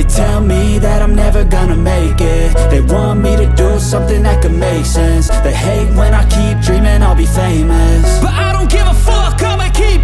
They tell me that I'm never gonna make it. They want me to do something that could make sense. They hate when I keep dreaming I'll be famous, but I don't give a fuck, I'ma keep